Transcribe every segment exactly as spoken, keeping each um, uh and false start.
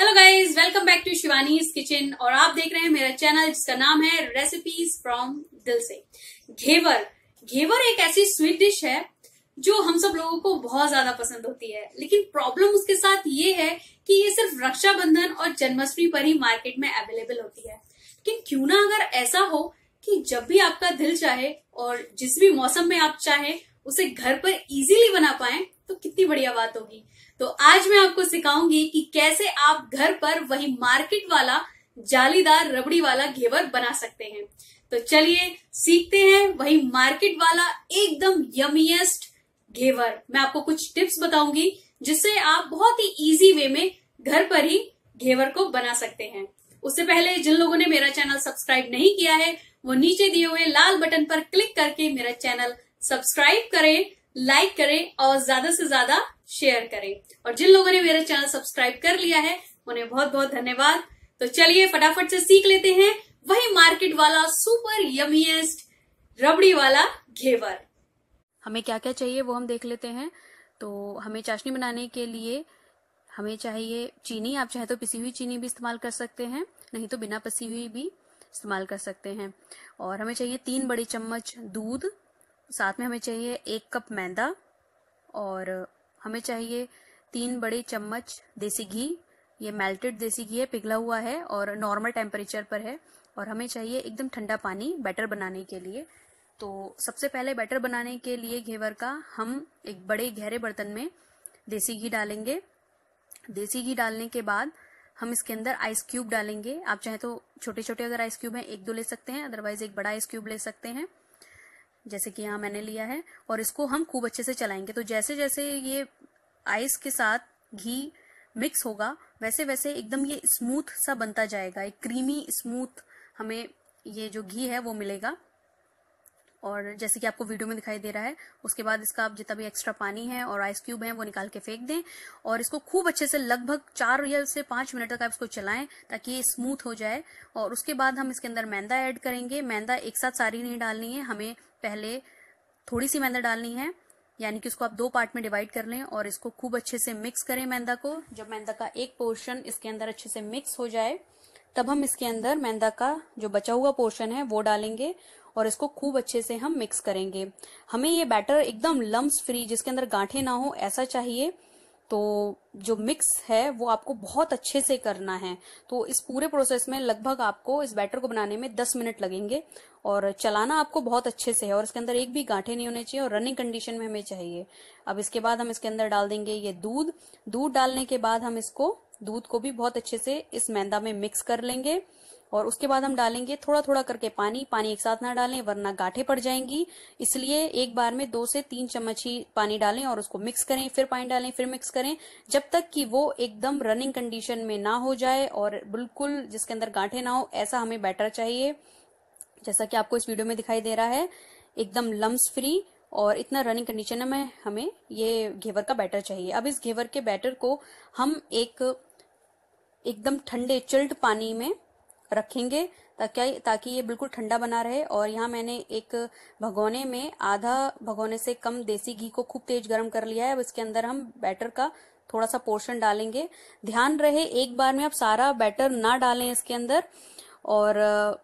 Hello guys, welcome back to Shivani's kitchen और आप देख रहे हैं मेरा चैनल जिसका नाम है रेसिपीज फ्रॉम दिलसी। घेवर घेवर एक ऐसी स्वीट डिश है जो हम सब लोगों को बहुत ज्यादा पसंद होती है, लेकिन प्रॉब्लम उसके साथ ये है कि ये सिर्फ रक्षाबंधन और जन्माष्टमी पर ही मार्केट में अवेलेबल होती है। लेकिन क्यों ना अगर ऐसा हो कि जब भी आपका दिल चाहे और जिस भी मौसम में आप चाहे उसे घर पर इजीली बना पाए तो कितनी बढ़िया बात होगी। तो आज मैं आपको सिखाऊंगी कि कैसे आप घर पर वही मार्केट वाला जालीदार रबड़ी वाला घेवर बना सकते हैं। तो चलिए सीखते हैं वही मार्केट वाला एकदम यमीएस्ट घेवर। मैं आपको कुछ टिप्स बताऊंगी जिससे आप बहुत ही इजी वे में घर पर ही घेवर को बना सकते हैं। उससे पहले जिन लोगों ने मेरा चैनल सब्सक्राइब नहीं किया है वो नीचे दिए हुए लाल बटन पर क्लिक करके मेरा चैनल सब्सक्राइब करें, लाइक करें और ज्यादा से ज्यादा शेयर करें। और जिन लोगों ने मेरा चैनल सब्सक्राइब कर लिया है उन्हें बहुत बहुत धन्यवाद। तो चलिए फटाफट से सीख लेते हैं वही मार्केट वाला सुपर यमीएस्ट रबड़ी वाला घेवर। हमें क्या क्या चाहिए वो हम देख लेते हैं। तो हमें चाशनी बनाने के लिए हमें चाहिए चीनी। आप चाहे तो पिसी हुई चीनी भी इस्तेमाल कर सकते हैं, नहीं तो बिना पिसी हुई भी इस्तेमाल कर सकते हैं। और हमें चाहिए तीन बड़ी चम्मच दूध, साथ में हमें चाहिए एक कप मैदा और हमें चाहिए तीन बड़े चम्मच देसी घी। ये मेल्टेड देसी घी है, पिघला हुआ है और नॉर्मल टेम्परेचर पर है। और हमें चाहिए एकदम ठंडा पानी बैटर बनाने के लिए। तो सबसे पहले बैटर बनाने के लिए घेवर का हम एक बड़े गहरे बर्तन में देसी घी डालेंगे। देसी घी डालने के बाद हम इसके अंदर आइस क्यूब डालेंगे। आप चाहे तो छोटे छोटे अगर आइस क्यूब हैं एक दो ले सकते हैं, अदरवाइज एक बड़ा आइस क्यूब ले सकते हैं जैसे कि यहाँ मैंने लिया है। और इसको हम खूब अच्छे से चलाएंगे। तो जैसे जैसे ये आइस के साथ घी मिक्स होगा वैसे वैसे एकदम ये स्मूथ सा बनता जाएगा। एक क्रीमी स्मूथ हमें ये जो घी है वो मिलेगा। और जैसे कि आपको वीडियो में दिखाई दे रहा है, उसके बाद इसका आप जितना भी एक्स्ट्रा पानी है और आइस क्यूब है वो निकाल के फेंक दें। और इसको खूब अच्छे से लगभग चार या से पाँच मिनट तक आप इसको चलाएं ताकि ये स्मूथ हो जाए। और उसके बाद हम इसके अंदर मैदा ऐड करेंगे। मैदा एक साथ सारी नहीं डालनी है, हमें पहले थोड़ी सी मैदा डालनी है, यानी कि इसको आप दो पार्ट में डिवाइड कर लें और इसको खूब अच्छे से मिक्स करें मैदा को। जब मैदा का एक पोर्शन इसके अंदर अच्छे से मिक्स हो जाए तब हम इसके अंदर मैदा का जो बचा हुआ पोर्शन है वो डालेंगे और इसको खूब अच्छे से हम मिक्स करेंगे। हमें ये बैटर एकदम लम्स फ्री, जिसके अंदर गांठें ना हो, ऐसा चाहिए। तो जो मिक्स है वो आपको बहुत अच्छे से करना है। तो इस पूरे प्रोसेस में लगभग आपको इस बैटर को बनाने में दस मिनट लगेंगे और चलाना आपको बहुत अच्छे से है। और इसके अंदर एक भी गांठें नहीं होने चाहिए और रनिंग कंडीशन में हमें चाहिए। अब इसके बाद हम इसके अंदर डाल देंगे ये दूध। दूध डालने के बाद हम इसको दूध को भी बहुत अच्छे से इस मैदा में मिक्स कर लेंगे। और उसके बाद हम डालेंगे थोड़ा थोड़ा करके पानी। पानी एक साथ ना डालें वरना गांठें पड़ जाएंगी, इसलिए एक बार में दो से तीन चम्मच ही पानी डालें और उसको मिक्स करें। फिर पानी डालें, फिर मिक्स करें, जब तक कि वो एकदम रनिंग कंडीशन में ना हो जाए और बिल्कुल जिसके अंदर गांठें ना हो, ऐसा हमें बैटर चाहिए। जैसा कि आपको इस वीडियो में दिखाई दे रहा है, एकदम लम्स फ्री और इतना रनिंग कंडीशन में हमें ये घेवर का बैटर चाहिए। अब इस घेवर के बैटर को हम एक एकदम ठंडे चिल्ड पानी में रखेंगे ताकि ताकि ये बिल्कुल ठंडा बना रहे। और यहाँ मैंने एक भगोने में आधा भगोने से कम देसी घी को खूब तेज गर्म कर लिया है। अब इसके अंदर हम बैटर का थोड़ा सा पोर्शन डालेंगे। ध्यान रहे एक बार में आप सारा बैटर ना डालें इसके अंदर, और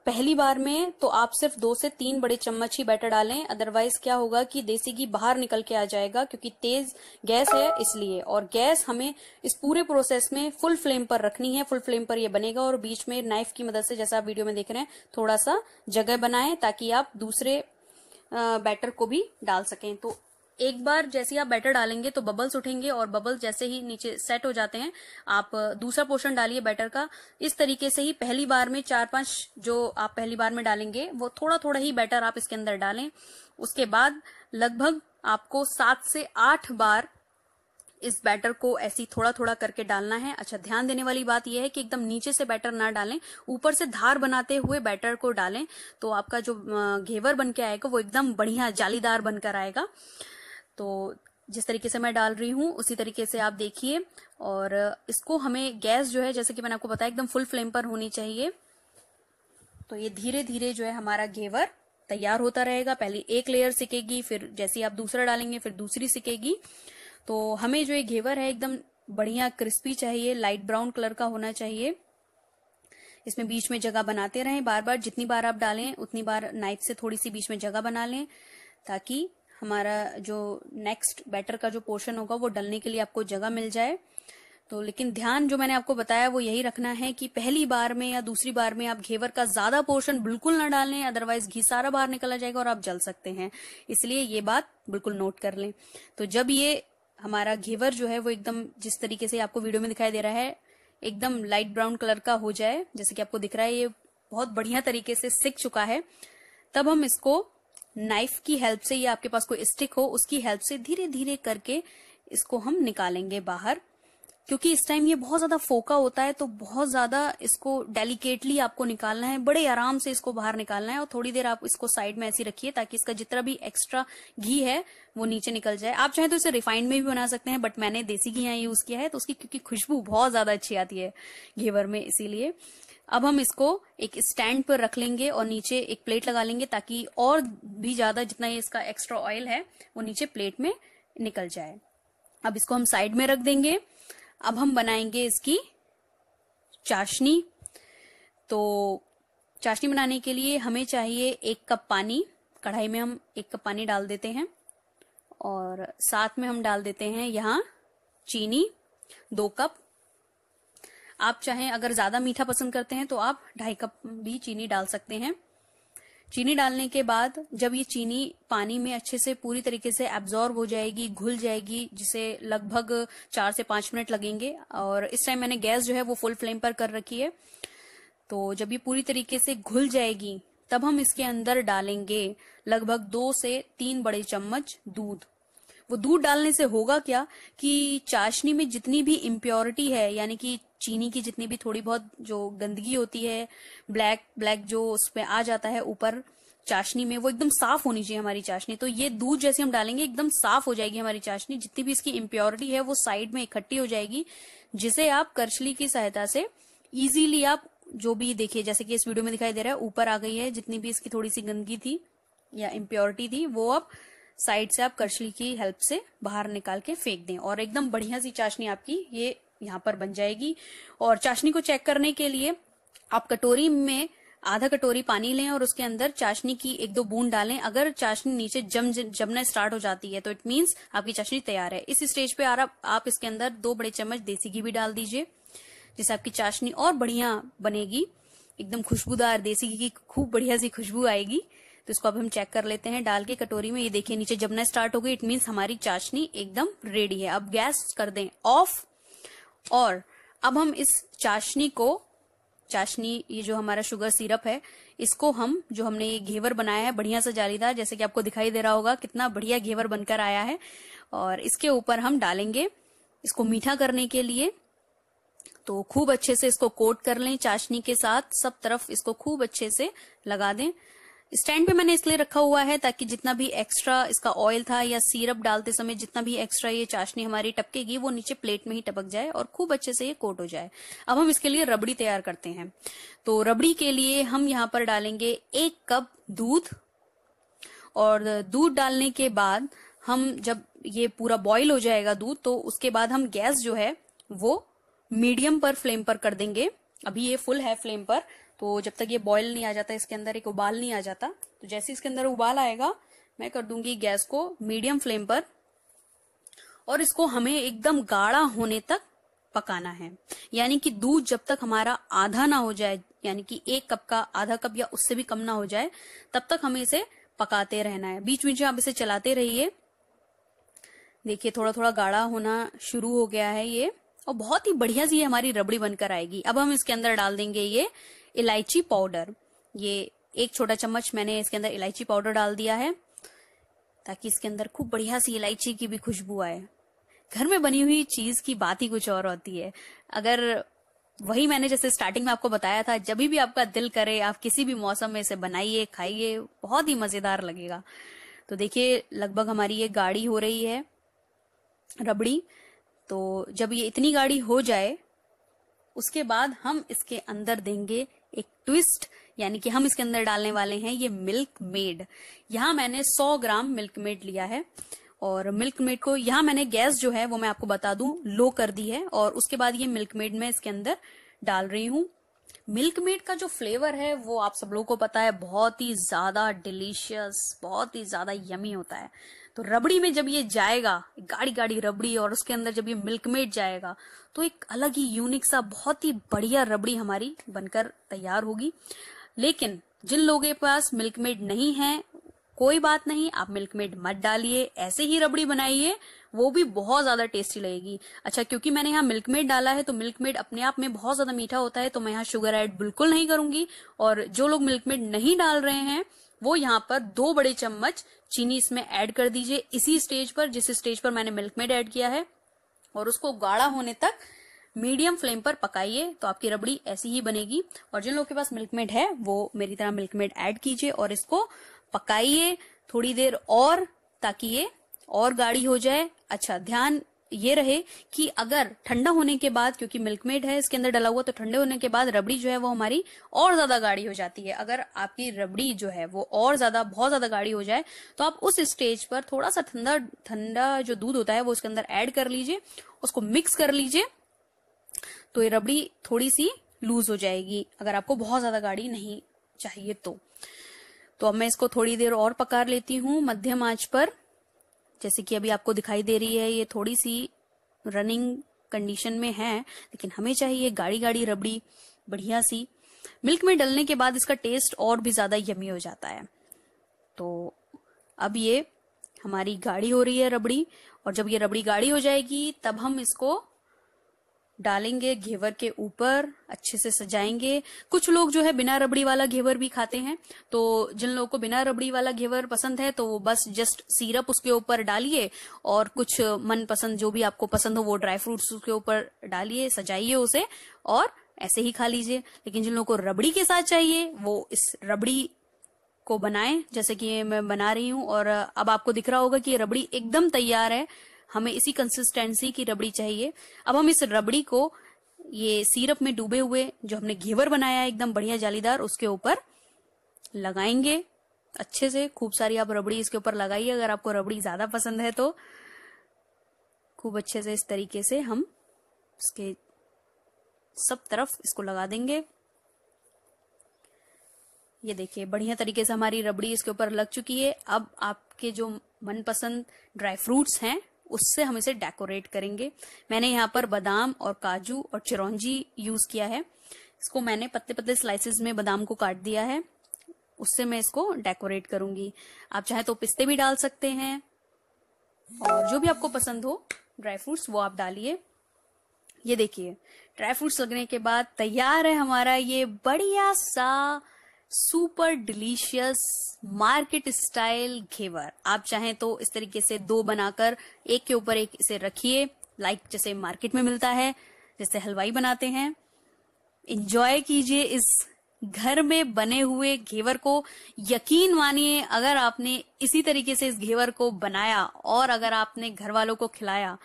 पहली बार में तो आप सिर्फ दो से तीन बड़े चम्मच ही बैटर डालें, अदरवाइज क्या होगा कि देसी घी बाहर निकल के आ जाएगा क्योंकि तेज गैस है इसलिए। और गैस हमें इस पूरे प्रोसेस में फुल फ्लेम पर रखनी है, फुल फ्लेम पर ये बनेगा। और बीच में नाइफ की मदद से, जैसा आप वीडियो में देख रहे हैं, थोड़ा सा जगह बनाएं ताकि आप दूसरे बैटर को भी डाल सकें। तो एक बार जैसे ही आप बैटर डालेंगे तो बबल्स उठेंगे और बबल्स जैसे ही नीचे सेट हो जाते हैं आप दूसरा पोर्शन डालिए बैटर का। इस तरीके से ही पहली बार में चार पांच जो आप पहली बार में डालेंगे वो थोड़ा थोड़ा ही बैटर आप इसके अंदर डालें। उसके बाद लगभग आपको सात से आठ बार इस बैटर को ऐसी थोड़ा थोड़ा करके डालना है। अच्छा, ध्यान देने वाली बात यह है कि एकदम नीचे से बैटर ना डालें, ऊपर से धार बनाते हुए बैटर को डालें तो आपका जो घेवर बन के आएगा वो एकदम बढ़िया जालीदार बनकर आएगा। तो जिस तरीके से मैं डाल रही हूँ उसी तरीके से आप देखिए। और इसको हमें गैस जो है, जैसे कि मैंने आपको बताया, एकदम फुल फ्लेम पर होनी चाहिए। तो ये धीरे धीरे जो है हमारा घेवर तैयार होता रहेगा। पहले एक लेयर सिकेगी, फिर जैसे आप दूसरा डालेंगे फिर दूसरी सिकेगी। तो हमें जो ये घेवर है एकदम बढ़िया क्रिस्पी चाहिए, लाइट ब्राउन कलर का होना चाहिए। इसमें बीच में जगह बनाते रहें बार बार, जितनी बार आप डालें उतनी बार नाइफ से थोड़ी सी बीच में जगह बना लें, ताकि हमारा जो नेक्स्ट बैटर का जो पोर्शन होगा वो डालने के लिए आपको जगह मिल जाए। तो लेकिन ध्यान जो मैंने आपको बताया वो यही रखना है कि पहली बार में या दूसरी बार में आप घेवर का ज्यादा पोर्शन बिल्कुल ना डालें, अदरवाइज घी सारा बाहर निकला जाएगा और आप जल सकते हैं, इसलिए ये बात बिल्कुल नोट कर लें। तो जब ये हमारा घेवर जो है वो एकदम जिस तरीके से आपको वीडियो में दिखाई दे रहा है एकदम लाइट ब्राउन कलर का हो जाए, जैसे कि आपको दिख रहा है ये बहुत बढ़िया तरीके से सिक चुका है, तब हम इसको नाइफ की हेल्प से या आपके पास कोई स्टिक हो उसकी हेल्प से धीरे धीरे करके इसको हम निकालेंगे बाहर, क्योंकि इस टाइम ये बहुत ज्यादा फोका होता है तो बहुत ज्यादा इसको डेलिकेटली आपको निकालना है, बड़े आराम से इसको बाहर निकालना है। और थोड़ी देर आप इसको साइड में ऐसी रखिए ताकि इसका जितना भी एक्स्ट्रा घी है वो नीचे निकल जाए। आप चाहे तो इसे रिफाइंड में भी बना सकते हैं, बट मैंने देसी घी यहाँ यूज किया है तो उसकी क्योंकि खुशबू बहुत ज्यादा अच्छी आती है घेवर में, इसीलिए अब हम इसको एक स्टैंड पर रख लेंगे और नीचे एक प्लेट लगा लेंगे ताकि और भी ज्यादा जितना ये इसका एक्स्ट्रा ऑयल है वो नीचे प्लेट में निकल जाए। अब इसको हम साइड में रख देंगे। अब हम बनाएंगे इसकी चाशनी। तो चाशनी बनाने के लिए हमें चाहिए एक कप पानी। कढ़ाई में हम एक कप पानी डाल देते हैं और साथ में हम डाल देते हैं यहाँ चीनी दो कप। आप चाहें अगर ज्यादा मीठा पसंद करते हैं तो आप ढाई कप भी चीनी डाल सकते हैं। चीनी डालने के बाद जब ये चीनी पानी में अच्छे से पूरी तरीके से एब्जॉर्ब हो जाएगी, घुल जाएगी, जिसे लगभग चार से पांच मिनट लगेंगे, और इस टाइम मैंने गैस जो है वो फुल फ्लेम पर कर रखी है। तो जब ये पूरी तरीके से घुल जाएगी तब हम इसके अंदर डालेंगे लगभग दो से तीन बड़े चम्मच दूध। वो दूध डालने से होगा क्या कि चाशनी में जितनी भी इम्प्योरिटी है, यानी कि चीनी की जितनी भी थोड़ी बहुत जो गंदगी होती है, ब्लैक ब्लैक जो उसमें आ जाता है ऊपर चाशनी में, वो एकदम साफ होनी चाहिए हमारी चाशनी। तो ये दूध जैसे हम डालेंगे एकदम साफ हो जाएगी हमारी चाशनी, जितनी भी इसकी इम्प्योरिटी है वो साइड में इकट्ठी हो जाएगी, जिसे आप करछली की सहायता से इजीली आप जो भी देखिए, जैसे कि इस वीडियो में दिखाई दे रहा है ऊपर आ गई है जितनी भी इसकी थोड़ी सी गंदगी थी या इम्प्योरिटी थी, वो आप साइड से आप करछली की हेल्प से बाहर निकाल के फेंक दें और एकदम बढ़िया सी चाशनी आपकी ये यहाँ पर बन जाएगी। और चाशनी को चेक करने के लिए आप कटोरी में आधा कटोरी पानी लें और उसके अंदर चाशनी की एक दो बूंद डालें। अगर चाशनी नीचे जम जमना स्टार्ट हो जाती है तो इट मींस आपकी चाशनी तैयार है। इस स्टेज पे आप, आप इसके अंदर दो बड़े चम्मच देसी घी भी डाल दीजिए, जिससे आपकी चाशनी और बढ़िया बनेगी, एकदम खुशबूदार देसी घी की खूब बढ़िया सी खुशबू आएगी। तो इसको अब हम चेक कर लेते हैं डाल के कटोरी में। ये देखिए नीचे जमना स्टार्ट हो गई, इट मीन्स हमारी चाशनी एकदम रेडी है। अब गैस कर दें ऑफ और अब हम इस चाशनी को, चाशनी ये जो हमारा शुगर सिरप है, इसको हम जो हमने ये घेवर बनाया है बढ़िया सा जालीदार, जैसे कि आपको दिखाई दे रहा होगा कितना बढ़िया घेवर बनकर आया है, और इसके ऊपर हम डालेंगे इसको मीठा करने के लिए। तो खूब अच्छे से इसको कोट कर लें चाशनी के साथ, सब तरफ इसको खूब अच्छे से लगा दें। स्टैंड पे मैंने इसलिए रखा हुआ है ताकि जितना भी एक्स्ट्रा इसका ऑयल था या सिरप डालते समय जितना भी एक्स्ट्रा ये चाशनी हमारी टपकेगी वो नीचे प्लेट में ही टपक जाए और खूब अच्छे से ये कोट हो जाए। अब हम इसके लिए रबड़ी तैयार करते हैं। तो रबड़ी के लिए हम यहाँ पर डालेंगे एक कप दूध, और दूध डालने के बाद हम जब ये पूरा बॉइल हो जाएगा दूध तो उसके बाद हम गैस जो है वो मीडियम पर फ्लेम पर कर देंगे। अभी ये फुल है फ्लेम पर, तो जब तक ये बॉयल नहीं आ जाता, इसके अंदर एक उबाल नहीं आ जाता, तो जैसे इसके अंदर उबाल आएगा मैं कर दूंगी गैस को मीडियम फ्लेम पर, और इसको हमें एकदम गाढ़ा होने तक पकाना है। यानी कि दूध जब तक हमारा आधा ना हो जाए, यानी कि एक कप का आधा कप या उससे भी कम ना हो जाए, तब तक हमें इसे पकाते रहना है। बीच बीच में आप इसे चलाते रहिए। देखिए थोड़ा थोड़ा गाढ़ा होना शुरू हो गया है ये, और बहुत ही बढ़िया सी हमारी रबड़ी बनकर आएगी। अब हम इसके अंदर डाल देंगे ये इलायची पाउडर। ये एक छोटा चम्मच मैंने इसके अंदर इलायची पाउडर डाल दिया है ताकि इसके अंदर खूब बढ़िया सी इलायची की भी खुशबू आए। घर में बनी हुई चीज की बात ही कुछ और होती है। अगर वही मैंने जैसे स्टार्टिंग में आपको बताया था, जब भी आपका दिल करे आप किसी भी मौसम में इसे बनाइए, खाइए, बहुत ही मजेदार लगेगा। तो देखिए लगभग हमारी ये गाढ़ी हो रही है रबड़ी। तो जब ये इतनी गाढ़ी हो जाए उसके बाद हम इसके अंदर देंगे एक ट्विस्ट, यानी कि हम इसके अंदर डालने वाले हैं ये मिल्क मेड। यहाँ मैंने सौ ग्राम मिल्क मेड लिया है और मिल्क मेड को यहाँ मैंने गैस जो है वो मैं आपको बता दूं लो कर दी है और उसके बाद ये मिल्क मेड मैं इसके अंदर डाल रही हूँ। मिल्क मेड का जो फ्लेवर है वो आप सब लोगों को पता है बहुत ही ज्यादा डिलीशियस, बहुत ही ज्यादा यमी होता है। तो रबड़ी में जब ये जाएगा, गाढ़ी गाढ़ी रबड़ी और उसके अंदर जब ये मिल्क मेड जाएगा तो एक अलग ही यूनिक सा बहुत ही बढ़िया रबड़ी हमारी बनकर तैयार होगी। लेकिन जिन लोगों के पास मिल्क मेड नहीं है कोई बात नहीं, आप मिल्क मेड मत डालिए, ऐसे ही रबड़ी बनाइए, वो भी बहुत ज्यादा टेस्टी लगेगी। अच्छा, क्योंकि मैंने यहाँ मिल्क मेड डाला है तो मिल्क मेड अपने आप में बहुत ज्यादा मीठा होता है तो मैं यहाँ शुगर ऐड बिल्कुल नहीं करूंगी। और जो लोग मिल्क मेड नहीं डाल रहे हैं वो यहाँ पर दो बड़े चम्मच चीनी इसमें ऐड कर दीजिए, इसी स्टेज पर जिस स्टेज पर मैंने मिल्क मेड ऐड किया है, और उसको गाढ़ा होने तक मीडियम फ्लेम पर पकाइए। तो आपकी रबड़ी ऐसी ही बनेगी। और जिन लोगों के पास मिल्क मेड है वो मेरी तरह मिल्क मेड ऐड कीजिए और इसको पकाइए थोड़ी देर और ताकि ये और गाढ़ी हो जाए। अच्छा, ध्यान ये रहे कि अगर ठंडा होने के बाद, क्योंकि मिल्क मेड है इसके अंदर डला हुआ, तो ठंडे होने के बाद रबड़ी जो है वो हमारी और ज्यादा गाढ़ी हो जाती है। अगर आपकी रबड़ी जो है वो और ज्यादा बहुत ज्यादा गाढ़ी हो जाए तो आप उस स्टेज पर थोड़ा सा ठंडा ठंडा जो दूध होता है वो उसके अंदर ऐड कर लीजिए, उसको मिक्स कर लीजिए, तो ये रबड़ी थोड़ी सी लूज हो जाएगी अगर आपको बहुत ज्यादा गाढ़ी नहीं चाहिए तो। तो अब मैं इसको थोड़ी देर और पका लेती हूँ मध्यम आंच पर। जैसे कि अभी आपको दिखाई दे रही है ये थोड़ी सी रनिंग कंडीशन में है, लेकिन हमें चाहिए गाढ़ी गाढ़ी रबड़ी बढ़िया सी। मिल्क में डलने के बाद इसका टेस्ट और भी ज्यादा यमी हो जाता है। तो अब ये हमारी गाढ़ी हो रही है रबड़ी, और जब ये रबड़ी गाढ़ी हो जाएगी तब हम इसको डालेंगे घेवर के ऊपर, अच्छे से सजाएंगे। कुछ लोग जो है बिना रबड़ी वाला घेवर भी खाते हैं, तो जिन लोगों को बिना रबड़ी वाला घेवर पसंद है तो वो बस जस्ट सिरप उसके ऊपर डालिए और कुछ मनपसंद जो भी आपको पसंद हो वो ड्राई फ्रूट्स उसके ऊपर डालिए, सजाइए उसे और ऐसे ही खा लीजिए। लेकिन जिन लोगों को रबड़ी के साथ चाहिए वो इस रबड़ी को बनाएं जैसे कि मैं बना रही हूँ। और अब आपको दिख रहा होगा कि ये रबड़ी एकदम तैयार है, हमें इसी कंसिस्टेंसी की रबड़ी चाहिए। अब हम इस रबड़ी को ये सिरप में डूबे हुए जो हमने घेवर बनाया है एकदम बढ़िया जालीदार, उसके ऊपर लगाएंगे अच्छे से। खूब सारी आप रबड़ी इसके ऊपर लगाइए अगर आपको रबड़ी ज्यादा पसंद है तो। खूब अच्छे से इस तरीके से हम इसके सब तरफ इसको लगा देंगे। ये देखिए बढ़िया तरीके से हमारी रबड़ी इसके ऊपर लग चुकी है। अब आपके जो मनपसंद ड्राई फ्रूट्स हैं उससे हम इसे डेकोरेट करेंगे। मैंने यहाँ पर बादाम और काजू और चिरौंजी यूज किया है। इसको मैंने पतले पतले स्लाइसेस में बादाम को काट दिया है, उससे मैं इसको डेकोरेट करूंगी। आप चाहे तो पिस्ते भी डाल सकते हैं और जो भी आपको पसंद हो ड्राई फ्रूट्स वो आप डालिए। ये देखिए ड्राई फ्रूट्स लगने के बाद तैयार है हमारा ये बढ़िया सा super delicious market style ghevar. आप चाहें तो इस तरीके से दो बनाकर एक के ऊपर एक इसे रखिए, लाइक जैसे मार्केट में मिलता है, जैसे हलवाई बनाते हैं। एंजॉय कीजिए इस घर में बने हुए घेवर को। यकीन मानिए अगर आपने इसी तरीके से इस घेवर को बनाया और अगर आपने घर वालों को खिलाया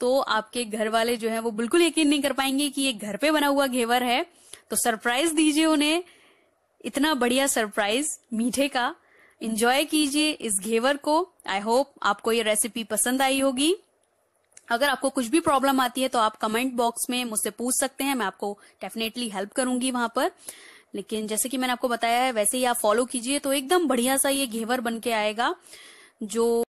तो आपके घर वाले जो है वो बिल्कुल यकीन नहीं कर पाएंगे कि ये घर पे बना हुआ घेवर है। तो सरप्राइज दीजिए उन्हें, इतना बढ़िया सरप्राइज मीठे का। एंजॉय कीजिए इस घेवर को। आई होप आपको ये रेसिपी पसंद आई होगी। अगर आपको कुछ भी प्रॉब्लम आती है तो आप कमेंट बॉक्स में मुझसे पूछ सकते हैं, मैं आपको डेफिनेटली हेल्प करूंगी वहां पर। लेकिन जैसे कि मैंने आपको बताया है वैसे ही आप फॉलो कीजिए तो एकदम बढ़िया सा ये घेवर बन के आएगा जो